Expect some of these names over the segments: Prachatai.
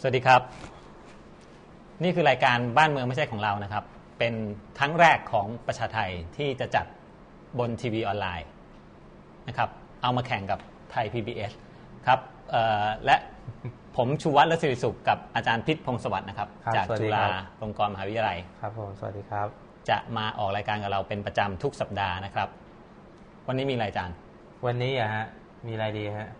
สวัสดีครับนี่คือรายการบ้านเมืองไม่ใช่ของเรานะครับเป็นครั้งแรกของประชาไทยที่จะจัดบนทีวีออนไลน์นะครับเอามาแข่งกับไทย PBS ครับและผมชูวัฒน์และศิริสุขกับอาจารย์พิษพงษ์สวัสดิ์นะครับจากจุฬาลงกรณ์มหาวิทยาลัยครับผมสวัสดีครับจะมาออกรายการกับเราเป็นประจำทุกสัปดาห์นะครับวันนี้มีอะไรอาจารย์วันนี้อ่ะฮะมีอะไรดีฮะ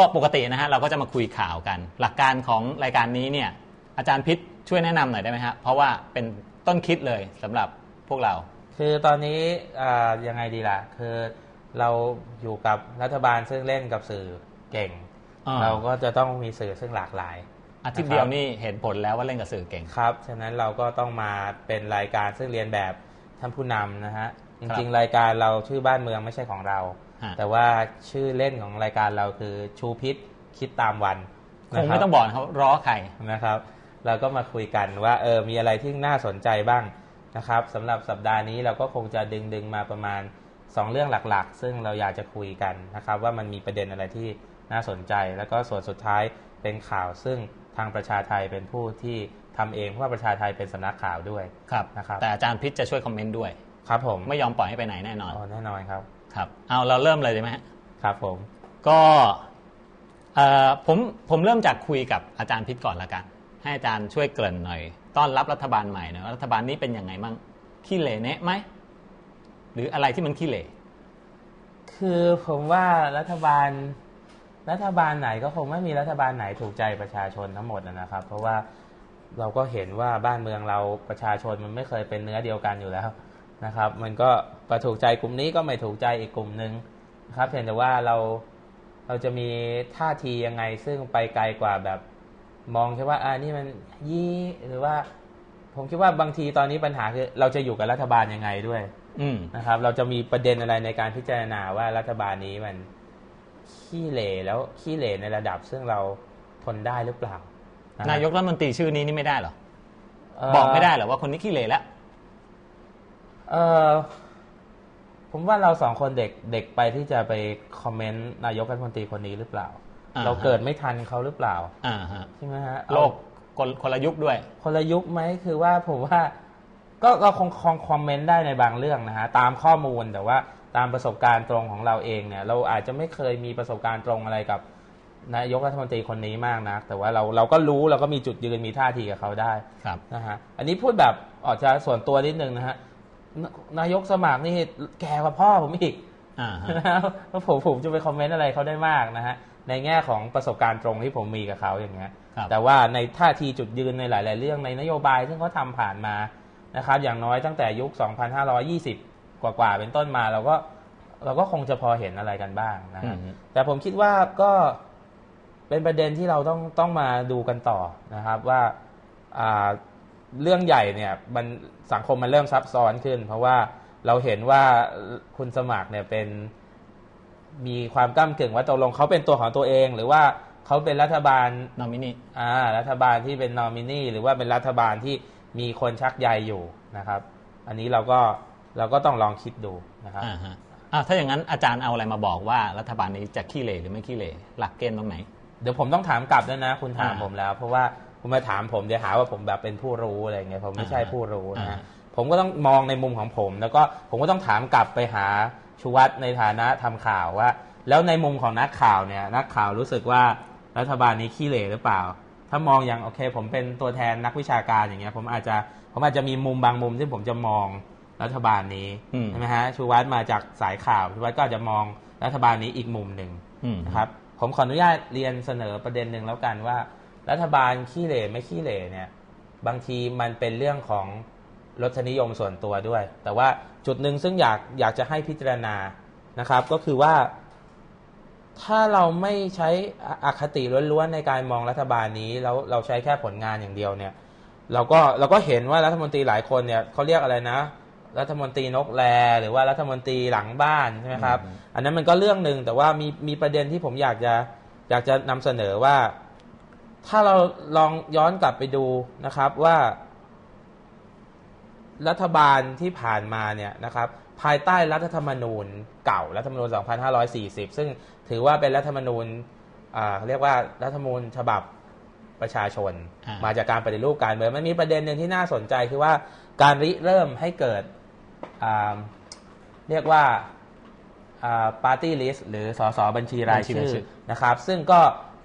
ก็ปกตินะฮะเราก็จะมาคุยข่าวกันหลักการของรายการนี้เนี่ยอาจารย์พิษช่วยแนะนำหน่อยได้ไหมฮะเพราะว่าเป็นต้นคิดเลยสำหรับพวกเราคือตอนนี้ยังไงดีล่ะคือเราอยู่กับรัฐบาลซึ่งเล่นกับสื่อเก่งเราก็จะต้องมีสื่อซึ่งหลากหลายอาทิตย์เดียวนี่เห็นผลแล้วว่าเล่นกับสื่อเก่งครับฉะนั้นเราก็ต้องมาเป็นรายการซึ่งเรียนแบบท่านผู้นำนะฮะจริงๆรายการเราชื่อบ้านเมืองไม่ใช่ของเราแต่ว่าชื่อเล่นของรายการเราคือชูพิษคิดตามวันคงไม่ต้องบอกเขาร้อใครนะครับเราก็มาคุยกันว่ามีอะไรที่น่าสนใจบ้างนะครับสำหรับสัปดาห์นี้เราก็คงจะดึงมาประมาณ2เรื่องหลักๆซึ่งเราอยากจะคุยกันนะครับว่ามันมีประเด็นอะไรที่น่าสนใจแล้วก็ส่วนสุดท้ายเป็นข่าวซึ่งทางประชาไทยเป็นผู้ที่ทำเองเพราะว่าประชาไทยเป็นสำนักข่าวด้วยนะครับแต่อาจารย์พิษจะช่วยคอมเมนต์ด้วยครับผมไม่ยอมปล่อยให้ไปไหนแน่นอนแน่นอนครับครับเอาเราเริ่มเลยได้ไหมครับผมก็ผมเริ่มจากคุยกับอาจารย์พิษก่อนละกันให้อาจารย์ช่วยเกริ่นหน่อยต้อนรับรัฐบาลใหม่หน่อยรัฐบาลนี้เป็นยังไงมั่งขี้เหร่เนะไหมหรืออะไรที่มันขี้เหร่คือผมว่ารัฐบาลไหนก็คงไม่มีรัฐบาลไหนถูกใจประชาชนทั้งหมดนะครับเพราะว่าเราก็เห็นว่าบ้านเมืองเราประชาชนมันไม่เคยเป็นเนื้อเดียวกันอยู่แล้วนะครับมันก็ประถูกใจกลุ่มนี้ก็ไม่ถูกใจอีกกลุ่มนึงนะครับเพียงแต่ว่าเราจะมีท่าทียังไงซึ่งไปไกลกว่าแบบมองแค่ว่านี่มันยี่หรือว่าผมคิดว่าบางทีตอนนี้ปัญหาคือเราจะอยู่กับรัฐบาลยังไงด้วยนะครับเราจะมีประเด็นอะไรในการพิจารณาว่ารัฐบาลนี้มันขี้เหร่แล้วขี้เหร่ในระดับซึ่งเราทนได้หรือเปล่านายกรัฐมนตรีชื่อนี้นี่ไม่ได้หรอบอกไม่ได้หรอว่าคนนี้ขี้เหร่แล้วผมว่าเราสองคนเด็กไปที่จะไปคอมเมนต์นายกรัฐมนตรีคนนี้หรือเปล่าเราเกิดไม่ทันเขาหรือเปล่าใช่ไหมฮะโลกคนละยุคด้วยคนละยุคไหมคือว่าผมว่าก็เราคงคอมเมนต์ได้ในบางเรื่องนะฮะตามข้อมูลแต่ว่าตามประสบการณ์ตรงของเราเองเนี่ยเราอาจจะไม่เคยมีประสบการณ์ตรงอะไรกับนายกรัฐมนตรีคนนี้มากนักแต่ว่าเราก็รู้เราก็มีจุดยืนมีท่าทีกับเขาได้นะฮะอันนี้พูดแบบออกจะส่วนตัวนิดนึงนะฮะนายกสมัครนี่แก่กว่าพ่อผมอีกแล้วผมจะไปคอมเมนต์อะไรเขาได้มากนะฮะในแง่ของประสบการณ์ตรงที่ผมมีกับเขาอย่างเงี้ยแต่ว่าในท่าทีจุดยืนในหลายๆเรื่องในนโยบายที่เขาทำผ่านมานะครับอย่างน้อยตั้งแต่ยุค 2520 กว่าเป็นต้นมาเราก็คงจะพอเห็นอะไรกันบ้างนะฮะแต่ผมคิดว่าก็เป็นประเด็นที่เราต้องมาดูกันต่อนะครับว่าเรื่องใหญ่เนี่ยมันสังคมมันเริ่มซับซ้อนขึ้นเพราะว่าเราเห็นว่าคุณสมัครเนี่ยเป็นมีความก้ำกึ่งว่าตกลงเขาเป็นตัวของตัวเองหรือว่าเขาเป็นรัฐบาลนอมินีรัฐบาลที่เป็นนอมินีหรือว่าเป็นรัฐบาลที่มีคนชักใยอยู่นะครับอันนี้เราก็ต้องลองคิดดูนะครับถ้าอย่างนั้นอาจารย์เอาอะไรมาบอกว่ารัฐบาลนี้จะขี้เหร่หรือไม่ขี้เหร่หลักเกณฑ์ตรงไหนเดี๋ยวผมต้องถามกลับด้วยนะคุณถามผมแล้วเพราะว่าคุณมาถามผมเดี๋ยวหาว่าผมแบบเป็นผู้รู้อะไรเงี้ยผมไม่ใช่ผู้รู้นะผมก็ต้องมองในมุมของผมแล้วก็ผมก็ต้องถามกลับไปหาชูวัฒน์ในฐานะทำข่าวว่าแล้วในมุมของนักข่าวเนี่ยนักข่าวรู้สึกว่ารัฐบาลนี้ขี้เหร่หรือเปล่าถ้ามองอย่างโอเคผมเป็นตัวแทนนักวิชาการอย่างเงี้ยผมอาจจะมีมุมบางมุมที่ผมจะมองรัฐบาลนี้ใช่ไหมฮะชูวัฒน์มาจากสายข่าวชูวัฒน์ก็อาจจะมองรัฐบาลนี้อีกมุมหนึ่งนะครับผมขออนุญาตเรียนเสนอประเด็นหนึ่งแล้วกันว่ารัฐบาลขี้เหร่ไม่ขี้เหร่เนี่ยบางทีมันเป็นเรื่องของรสนิยมส่วนตัวด้วยแต่ว่าจุดหนึ่งซึ่งอยากจะให้พิจารณานะครับก็คือว่าถ้าเราไม่ใช้อคติล้วนๆในการมองรัฐบาลนี้แล้วเราใช้แค่ผลงานอย่างเดียวเนี่ยเราก็เห็นว่ารัฐมนตรีหลายคนเนี่ยเขาเรียกอะไรนะรัฐมนตรีนกแลหรือว่ารัฐมนตรีหลังบ้านใช่ไหมครับอันนั้นมันก็เรื่องนึงแต่ว่ามีประเด็นที่ผมอยากจะนำเสนอว่าถ้าเราลองย้อนกลับไปดูนะครับว่ารัฐบาลที่ผ่านมาเนี่ยนะครับภายใต้รัฐธรรมนูญเก่ารัฐธรรมนูญ2540ซึ่งถือว่าเป็นรัฐธรรมนูญ เรียกว่ารัฐธรรมนูญฉบับประชาชนมาจากการปฏิรูปการเมืองมันมีประเด็นหนึ่งที่น่าสนใจคือว่าการริเริ่มให้เกิดเรียกว่าปาร์ตี้ลิสต์หรือส.ส.บัญชีรายชื่อนะครับซึ่งก็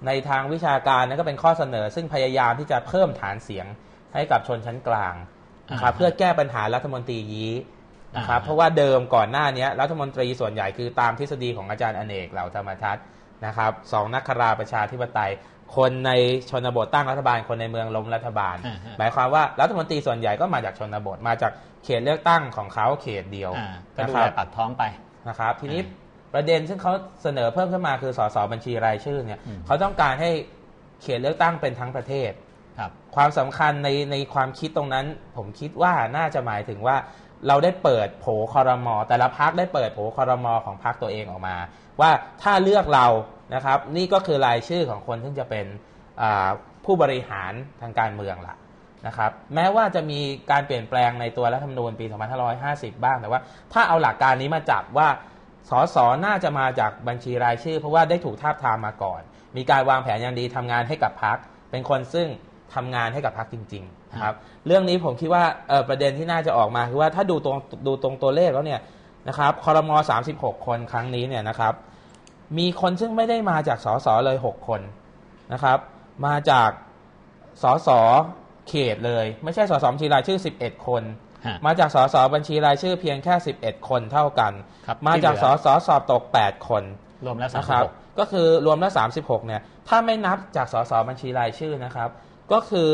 ในทางวิชาการนั้นก็เป็นข้อเสนอซึ่งพยายามที่จะเพิ่มฐานเสียงให้กับชนชั้นกลางนะครับเพื่อแก้ปัญหารัฐมนตรียี้นะครับเพราะว่าเดิมก่อนหน้านี้รัฐมนตรีส่วนใหญ่คือตามทฤษฎีของอาจารย์อเนกเหล่าธรรมทัศน์นะครับสองนักคราประชาธิปไตยคนในชนบทตั้งรัฐบาลคนในเมืองล้มรัฐบาลหมายความว่ารัฐมนตรีส่วนใหญ่ก็มาจากชนบทมาจากเขตเลือกตั้งของเขาเขตเดียวก็ดูแลปัดท้องไปนะครับทีนี้ประเด็นซึ่งเขาเสนอเพิ่มขึ้นมาคือส.ส.บัญชีรายชื่อเนี่ยเขาต้องการให้เขตเลือกตั้งเป็นทั้งประเทศความสำคัญในความคิดตรงนั้นผมคิดว่าน่าจะหมายถึงว่าเราได้เปิดโผครม.แต่ละพรรคได้เปิดโผครม.ของพรรคตัวเองออกมาว่าถ้าเลือกเรานะครับนี่ก็คือรายชื่อของคนที่จะเป็นผู้บริหารทางการเมืองล่ะนะครับแม้ว่าจะมีการเปลี่ยนแปลงในตัวรัฐธรรมนูญปี2550บ้างแต่ว่าถ้าเอาหลักการนี้มาจับว่าส.ส.น่าจะมาจากบัญชีรายชื่อเพราะว่าได้ถูกทาบทามมาก่อนมีการวางแผนอย่างดีทำงานให้กับพรรคเป็นคนซึ่งทำงานให้กับพรรคจริงๆนะครับเรื่องนี้ผมคิดว่าประเด็นที่น่าจะออกมาคือว่าถ้าดูตรงตัวเลขแล้วเนี่ยนะครับครม36คนครั้งนี้เนี่ยนะครับมีคนซึ่งไม่ได้มาจากสสเลย6คนนะครับมาจากสสเขตเลยไม่ใช่สสบัญชีรายชื่อ11คนมาจากสสบัญชีรายชื่อเพียงแค่11คนเท่ากันมาจากสสสอบตก8คนรวมแล้ว36ก็คือรวมแล้ว36เนี่ยถ้าไม่นับจากสสบัญชีรายชื่อนะครับก็คือ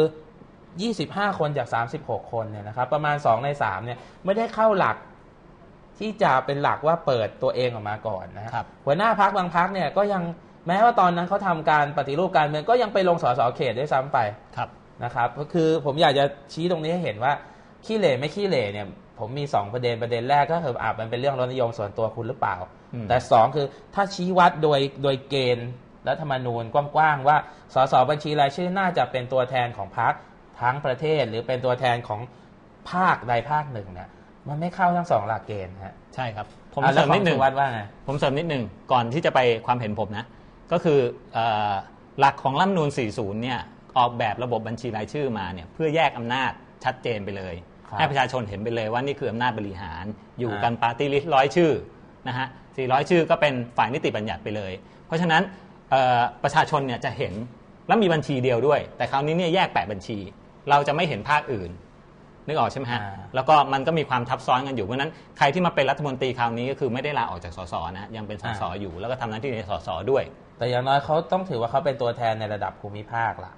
25คนจาก36คนเนี่ยนะครับประมาณ2ใน3เนี่ยไม่ได้เข้าหลักที่จะเป็นหลักว่าเปิดตัวเองออกมาก่อนนะครับหัวหน้าพรรคบางพรรคเนี่ยก็ยังแม้ว่าตอนนั้นเขาทำการปฏิรูปการเมืองก็ยังไปลงสสเขตด้วยซ้ำไปนะครับก็คือผมอยากจะชี้ตรงนี้ให้เห็นว่าขี้เหร่ไม่ขี้เหร่เนี่ยผมมี2ประเด็นแรกก็คือมันเป็นเรื่องรสนิยมส่วนตัวคุณหรือเปล่าแต่2คือถ้าชี้วัดโดยเกณฑ์รัฐธรรมนูญกว้างๆว่าสสบัญชีรายชื่อน่าจะเป็นตัวแทนของพรรคทั้งประเทศหรือเป็นตัวแทนของภาคใดภาคหนึ่งเนี่ยมันไม่เข้าทั้ง2หลักเกณฑ์ฮะใช่ครับผมเสริมนิดนึงว่าไงผมเสริมนิดนึงก่อนที่จะไปความเห็นผมนะก็คือหลักของรัฐธรรมนูญ40เนี่ยออกแบบระบบบัญชีรายชื่อมาเนี่ยเพื่อแยกอำนาจชัดเจนไปเลยให้ประชาชนเห็นไปเลยว่านี่คืออำนาจบริหารอยู่กันปาร์ตี้ลิสต์100ชื่อนะฮะ400ชื่อก็เป็นฝ่ายนิติบัญญัติไปเลยเพราะฉะนั้นประชาชนเนี่ยจะเห็นและมีบัญชีเดียวด้วยแต่คราวนี้เนี่ยแยก8บัญชีเราจะไม่เห็นภาคอื่นนึกออกใช่ไหมฮะแล้วก็มันก็มีความทับซ้อนกันอยู่เพราะนั้นใครที่มาเป็นรัฐมนตรีคราวนี้ก็คือไม่ได้ลาออกจากสสนะยังเป็นสสอยู่แล้วก็ทำหน้าที่ในสสด้วยแต่อย่างน้อยเขาต้องถือว่าเขาเป็นตัวแทนในระดับภูมิภาคล่ะ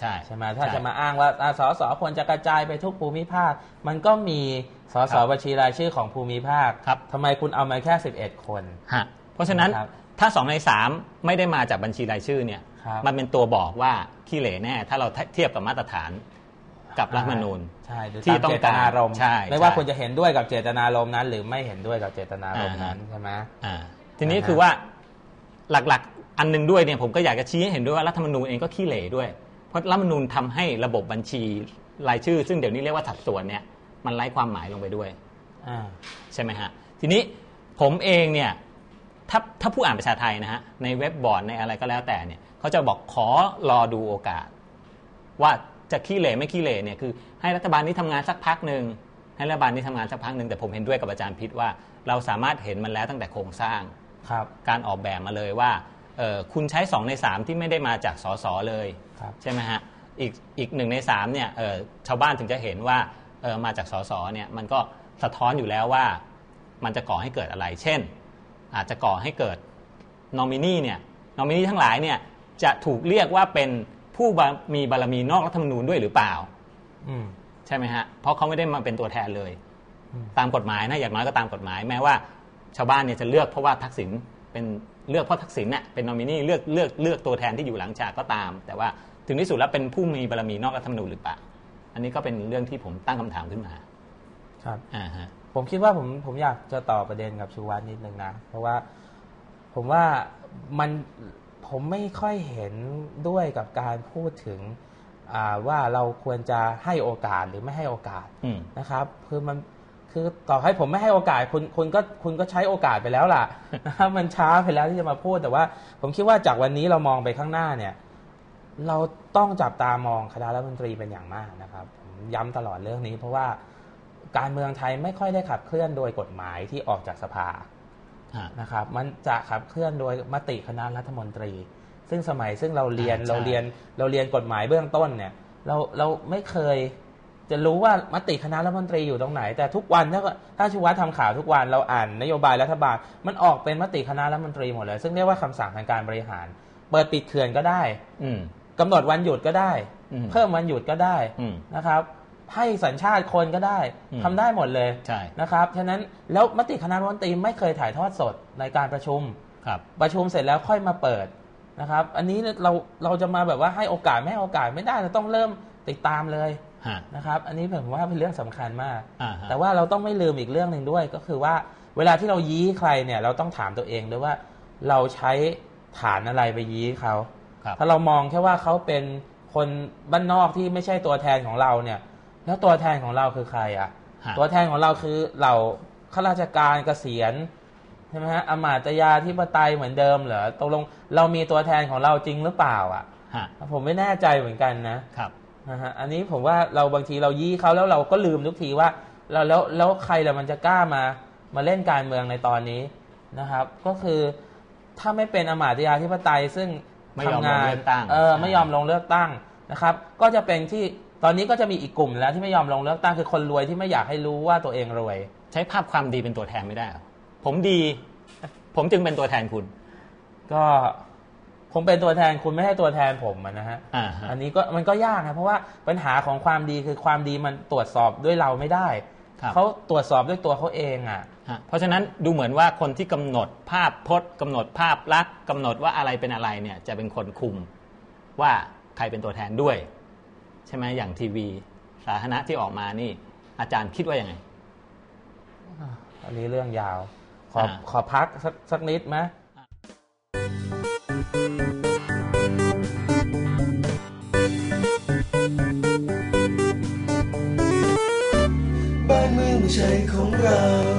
ใช่ใช่ไหมถ้าจะมาอ้างว่าสสควรจะกระจายไปทุกภูมิภาคมันก็มีสสบัญชีรายชื่อของภูมิภาคทำไมคุณเอามาแค่11คนเพราะฉะนั้นถ้า2ใน3ไม่ได้มาจากบัญชีรายชื่อเนี่ยมันเป็นตัวบอกว่าขี้เหร่แน่ถ้าเราเทียบกับมาตรฐานกับรัฐธรรมนูญที่ต้องเจตนารมณ์ไม่ว่าคุณจะเห็นด้วยกับเจตนารมณ์นั้นหรือไม่เห็นด้วยกับเจตนารมณ์นั้นใช่ไหมทีนี้คือว่าหลักๆอันนึงด้วยเนี่ยผมก็อยากจะชี้ให้เห็นด้วยว่ารัฐธรรมนูญเองก็ขี้เหร่ด้วยเพราะรัฐธรรมนูญทำให้ระบบบัญชีรายชื่อซึ่งเดี๋ยวนี้เรียกว่าสัดส่วนเนี่ยมันไร้ความหมายลงไปด้วยใช่ไหมฮะทีนี้ผมเองเนี่ยถ้าผู้อ่านภาษาไทยนะฮะในเว็บบอร์ดในอะไรก็แล้วแต่เนี่ยเขาจะบอกขอรอดูโอกาสว่าจะขี้เหร่ไม่ขี้เหร่เนี่ยคือให้รัฐบาลนี้ทำงานสักพักหนึ่งให้รัฐบาลนี้ทำงานสักพักหนึ่งแต่ผมเห็นด้วยกับอาจารย์พิษว่าเราสามารถเห็นมันแล้วตั้งแต่โครงสร้างการออกแบบมาเลยว่าคุณใช้2ใน3ที่ไม่ได้มาจากสสเลยใช่ไหมฮะอีก1ใน3เนี่ยชาวบ้านถึงจะเห็นว่ามาจากสสเนี่ยมันก็สะท้อนอยู่แล้วว่ามันจะก่อให้เกิดอะไรเช่นอาจจะก่อให้เกิดนอมินีทั้งหลายเนี่ยจะถูกเรียกว่าเป็นผู้มีบารมีนอกรัฐธรรมนูญด้วยหรือเปล่าใช่ไหมฮะเพราะเขาไม่ได้มาเป็นตัวแทนเลยตามกฎหมายนะอย่างน้อยก็ตามกฎหมายแม้ว่าชาวบ้านเนี่ยจะเลือกเพราะว่าทักษิณเป็นเลือกเพราะทักษิณเนี่ยเป็นนอมินีเลือกตัวแทนที่อยู่หลังฉากก็ตามแต่ว่าถึงที่สุดแล้วเป็นผู้มีบารมีนอกรัฐธรรมนูญหรือเปล่าอันนี้ก็เป็นเรื่องที่ผมตั้งคำถามขึ้นมาครับผมคิดว่าผมอยากจะต่อประเด็นกับชูวัฒน์นิดนึงนะเพราะว่าผมว่ามันผมไม่ค่อยเห็นด้วยกับการพูดถึงว่าเราควรจะให้โอกาสหรือไม่ให้โอกาสนะครับคือมัน คือต่อให้ผมไม่ให้โอกาสคุณก็ใช้โอกาสไปแล้วล่ะ มันช้าไปแล้วที่จะมาพูดแต่ว่าผมคิดว่าจากวันนี้เรามองไปข้างหน้าเนี่ยเราต้องจับตามองคณะรัฐมนตรีเป็นอย่างมากนะครับย้ำตลอดเรื่องนี้เพราะว่าการเมืองไทยไม่ค่อยได้ขับเคลื่อนโดยกฎหมายที่ออกจากสภานะครับมันจะขับเคลื่อนโดยมติคณะรัฐมนตรีซึ่งเราเรียนกฎหมายเบื้องต้นเนี่ยเราไม่เคยจะรู้ว่ามติคณะรัฐมนตรีอยู่ตรงไหนแต่ทุกวันถ้าชูวัฒน์ทำข่าวทุกวันเราอ่านนโยบายรัฐบาลมันออกเป็นมติคณะรัฐมนตรีหมดเลยซึ่งเรียกว่าคำสั่งทางการบริหารเปิดปิดเขื่อนก็ได้กำหนดวันหยุดก็ได้เพิ่มวันหยุดก็ได้นะครับให้สัญชาติคนก็ได้ทำได้หมดเลยนะครับฉะนั้นแล้วมติคณะรัฐมนตรีไม่เคยถ่ายทอดสดในการประชุมประชุมเสร็จแล้วค่อยมาเปิดนะครับอันนี้เราจะมาแบบว่าให้โอกาสไม่ให้โอกาสไม่ได้เราต้องเริ่มติดตามเลยนะครับอันนี้ผมว่าเป็นเรื่องสำคัญมากแต่ว่าเราต้องไม่ลืมอีกเรื่องหนึ่งด้วยก็คือว่าเวลาที่เรายี้ใครเนี่ยเราต้องถามตัวเองด้วยว่าเราใช้ฐานอะไรไปยี้เขาถ้าเรามองแค่ว่าเขาเป็นคนบ้านนอกที่ไม่ใช่ตัวแทนของเราเนี่ยแล้วตัวแทนของเราคือใครอ่ะตัวแทนของเราคือเหล่าข้าราชการเกษียณใช่ไหมฮะอำมาตยาธิปไตยเหมือนเดิมเหรอตกลงเรามีตัวแทนของเราจริงหรือเปล่าอ่ะผมไม่แน่ใจเหมือนกันนะครับนะฮะอันนี้ผมว่าเราบางทีเรายี้เขาแล้วเราก็ลืมทุกทีว่าแล้วใครล่ะมันจะกล้ามาเล่นการเมืองในตอนนี้นะครับก็คือถ้าไม่เป็นอำมาตยาธิปไตยซึ่งไม่ยอมลงเลือกตั้งไม่ยอมลงเลือกตั้งนะครับก็จะเป็นที่ตอนนี้ก็จะมีอีกกลุ่มแล้วที่ไม่ยอมลงเลือกตั้งคือคนรวยที่ไม่อยากให้รู้ว่าตัวเองรวยใช้ภาพความดีเป็นตัวแทนไม่ได้ผมดีผมจึงเป็นตัวแทนคุณก็ผมเป็นตัวแทนคุณไม่ให้ตัวแทนผมนะฮะอันนี้ก็มันก็ยากนะเพราะว่าปัญหาของความดีคือความดีมันตรวจสอบด้วยเราไม่ได้เขาตรวจสอบด้วยตัวเขาเองอ่ะเพราะฉะนั้นดูเหมือนว่าคนที่กำหนดภาพพจน์กำหนดภาพลักษณ์กำหนดว่าอะไรเป็นอะไรเนี่ยจะเป็นคนคุมว่าใครเป็นตัวแทนด้วยใช่ไหมอย่างทีวีสาธารณะที่ออกมานี่อาจารย์คิดว่ายังไงอันนี้เรื่องยาวขอพักสักนิดไหมบ้านเมืองไม่ใช่ของเรา